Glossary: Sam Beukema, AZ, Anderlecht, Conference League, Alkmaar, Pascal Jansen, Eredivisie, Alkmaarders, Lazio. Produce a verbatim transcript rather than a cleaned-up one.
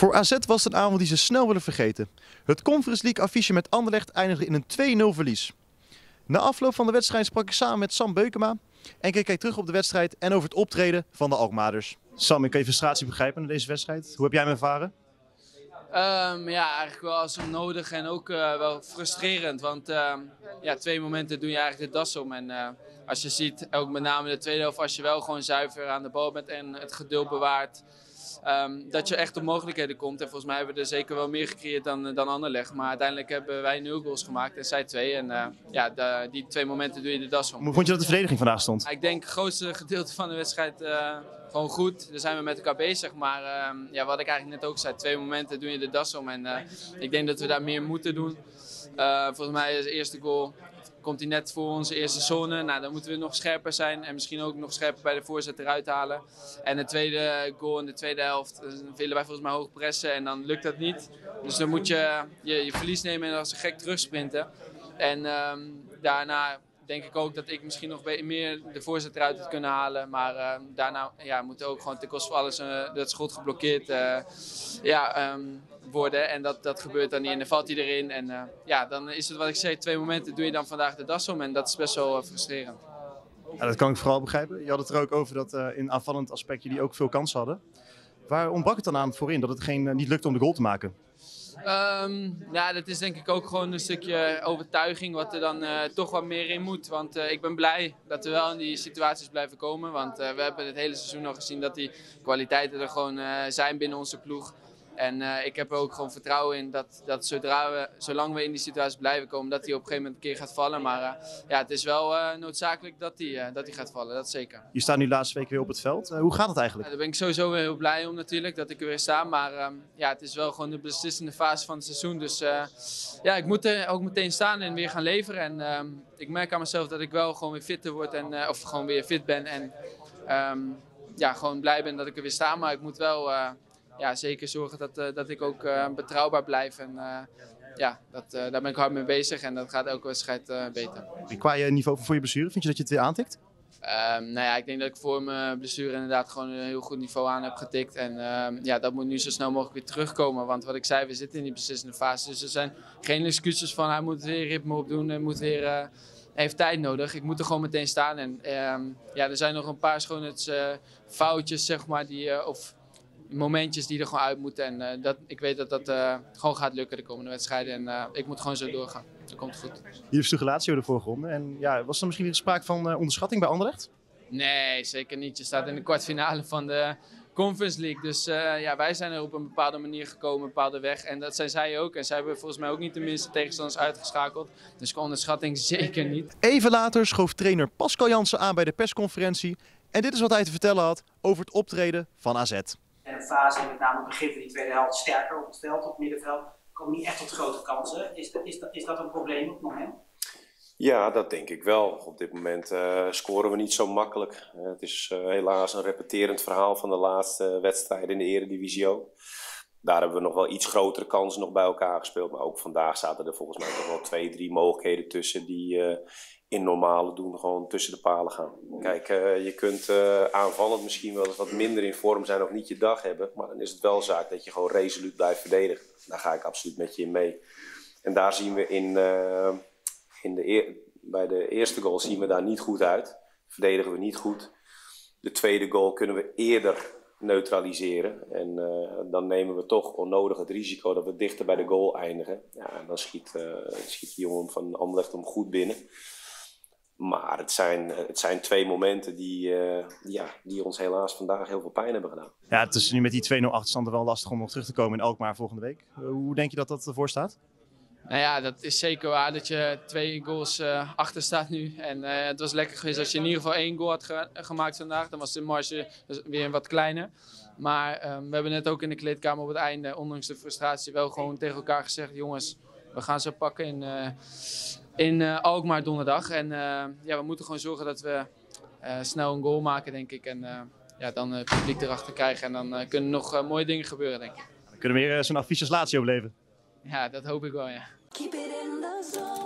Voor A Z was het een avond die ze snel willen vergeten. Het Conference League affiche met Anderlecht eindigde in een twee nul verlies. Na afloop van de wedstrijd sprak ik samen met Sam Beukema en keek hij terug op de wedstrijd en over het optreden van de Alkmaarders. Sam, ik kan je frustratie begrijpen na deze wedstrijd. Hoe heb jij hem ervaren? Um, ja, eigenlijk wel als nodig en ook uh, wel frustrerend, want uh, ja, twee momenten doen je eigenlijk de das om. En uh, als je ziet, ook met name de tweede helft, als je wel gewoon zuiver aan de bal bent en het geduld bewaart, um, dat je echt op mogelijkheden komt. En volgens mij hebben we er zeker wel meer gecreëerd dan, dan Anderlecht, maar uiteindelijk hebben wij nul goals gemaakt en zij twee. En uh, ja, de, die twee momenten doe je de das om. Hoe vond je dat de verdediging vandaag stond? Ik denk het grootste gedeelte van de wedstrijd... Uh, Gewoon goed, daar zijn we met elkaar bezig, maar uh, ja, wat ik eigenlijk net ook zei, twee momenten doe je de das om en uh, ik denk dat we daar meer moeten doen. Uh, volgens mij is de eerste goal, komt hij net voor onze eerste zone, nou, dan moeten we nog scherper zijn en misschien ook nog scherper bij de voorzet eruit halen. En de tweede goal in de tweede helft, dus willen wij volgens mij hoog pressen en dan lukt dat niet. Dus dan moet je je, je verlies nemen en als een gek terugsprinten en um, daarna... denk ik ook dat ik misschien nog meer de voorzet eruit had kunnen halen. Maar uh, daarna ja, moet ook gewoon ten koste van alles uh, dat schot geblokkeerd uh, ja, um, worden. En dat, dat gebeurt dan niet. En dan valt hij erin. En uh, ja, dan is het wat ik zei, twee momenten doe je dan vandaag de das om. En dat is best wel uh, frustrerend. Ja, dat kan ik vooral begrijpen. Je had het er ook over dat uh, in aanvallend aspect jullie ook veel kansen hadden. Waar ontbrak het dan aan voorin? Dat het geen, uh, niet lukte om de goal te maken? Um, ja, dat is denk ik ook gewoon een stukje overtuiging wat er dan uh, toch wat meer in moet. Want uh, ik ben blij dat we wel in die situaties blijven komen. Want uh, we hebben het hele seizoen al gezien dat die kwaliteiten er gewoon uh, zijn binnen onze ploeg. En uh, ik heb er ook gewoon vertrouwen in dat, dat zodra we, zolang we in die situaties blijven komen, dat die op een gegeven moment een keer gaat vallen. Maar uh, ja, het is wel uh, noodzakelijk dat die, uh, dat die gaat vallen, dat zeker. Je staat nu de laatste week weer op het veld. Uh, hoe gaat het eigenlijk? Uh, daar ben ik sowieso weer heel blij om natuurlijk, dat ik er weer sta. Maar uh, ja, het is wel gewoon de beslissende fase van het seizoen. Dus uh, ja, ik moet er ook meteen staan en weer gaan leveren. En uh, ik merk aan mezelf dat ik wel gewoon weer fitter word en, uh, of gewoon weer fit ben. En um, ja, gewoon blij ben dat ik er weer sta, maar ik moet wel... Uh, Ja, zeker zorgen dat, uh, dat ik ook uh, betrouwbaar blijf en uh, ja, dat, uh, daar ben ik hard mee bezig en dat gaat elke wedstrijd uh, beter. Qua je niveau voor je blessure, vind je dat je het weer aantikt? Uh, nou ja, ik denk dat ik voor mijn blessure inderdaad gewoon een heel goed niveau aan heb getikt en uh, ja, dat moet nu zo snel mogelijk weer terugkomen, want wat ik zei, we zitten in die beslissende fase, dus er zijn geen excuses van hij moet weer ritme opdoen, hij moet weer... Uh, heeft tijd nodig. Ik moet er gewoon meteen staan en uh, ja, er zijn nog een paar schoonheidsfoutjes, uh, zeg maar, die... Uh, of, momentjes die er gewoon uit moeten en uh, dat, ik weet dat dat uh, gewoon gaat lukken de komende wedstrijden en uh, ik moet gewoon zo doorgaan. Dat komt goed. Je hebt stugulatie over de vorige ronde en ja, was er misschien weer sprake van uh, onderschatting bij Anderlecht? Nee, zeker niet. Je staat in de kwartfinale van de Conference League, dus uh, ja, wij zijn er op een bepaalde manier gekomen, een bepaalde weg en dat zijn zij ook en zij hebben volgens mij ook niet de minste tegenstanders uitgeschakeld, dus onderschatting zeker niet. Even later schoof trainer Pascal Jansen aan bij de persconferentie en dit is wat hij te vertellen had over het optreden van A Z. En de fase, met name het begin van die tweede helft, sterker op het veld, op het middenveld, komen niet echt tot grote kansen. Is dat, is dat, is dat een probleem op het moment? Ja, dat denk ik wel. Op dit moment uh, scoren we niet zo makkelijk. Uh, het is uh, helaas een repeterend verhaal van de laatste wedstrijden in de Eredivisie ook. Daar hebben we nog wel iets grotere kansen nog bij elkaar gespeeld. Maar ook vandaag zaten er volgens mij nog wel twee, drie mogelijkheden tussen die uh, in normale doen gewoon tussen de palen gaan. Kijk, uh, je kunt uh, aanvallend misschien wel eens wat minder in vorm zijn of niet je dag hebben. Maar dan is het wel zaak dat je gewoon resoluut blijft verdedigen. Daar ga ik absoluut met je in mee. En daar zien we in, uh, in de eer, bij de eerste goal zien we daar niet goed uit. Verdedigen we niet goed. De tweede goal kunnen we eerder neutraliseren. En uh, dan nemen we toch onnodig het risico dat we dichter bij de goal eindigen. Ja, en dan schiet, uh, schiet die jongen van Anderlecht hem goed binnen. Maar het zijn, het zijn twee momenten die, uh, ja, die ons helaas vandaag heel veel pijn hebben gedaan. Ja, het is nu met die twee nul achterstand wel lastig om nog terug te komen in Alkmaar volgende week. Hoe denk je dat dat ervoor staat? Nou ja, dat is zeker waar dat je twee goals uh, achter staat nu. En uh, het was lekker geweest als je in ieder geval één goal had ge gemaakt vandaag. Dan was de marge weer wat kleiner. Maar uh, we hebben net ook in de kleedkamer op het einde, ondanks de frustratie, wel gewoon tegen elkaar gezegd, jongens, we gaan ze pakken in, uh, in uh, Alkmaar donderdag. En uh, ja, we moeten gewoon zorgen dat we uh, snel een goal maken, denk ik. En uh, ja, dan het publiek erachter krijgen. En dan uh, kunnen nog uh, mooie dingen gebeuren, denk ik. Dan kunnen we weer uh, zo'n affiche als Lazio beleven. Ja, dat hoop ik wel, ja.